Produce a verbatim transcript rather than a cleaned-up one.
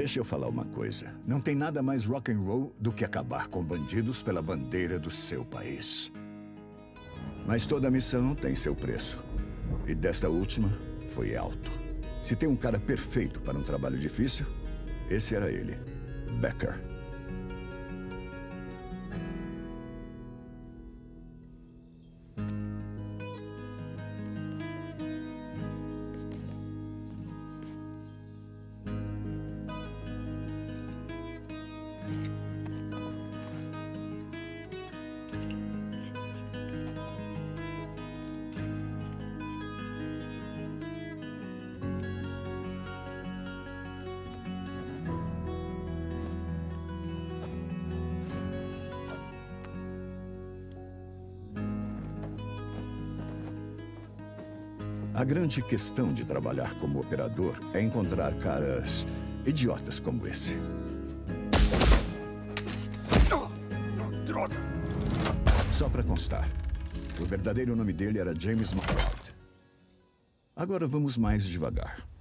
Deixa eu falar uma coisa. Não tem nada mais rock and roll do que acabar com bandidos pela bandeira do seu país. Mas toda missão tem seu preço. E desta última foi alto. Se tem um cara perfeito para um trabalho difícil, esse era ele, Becker. A grande questão de trabalhar como operador é encontrar caras idiotas como esse. Droga! Só para constar, o verdadeiro nome dele era James McLeod. Agora vamos mais devagar.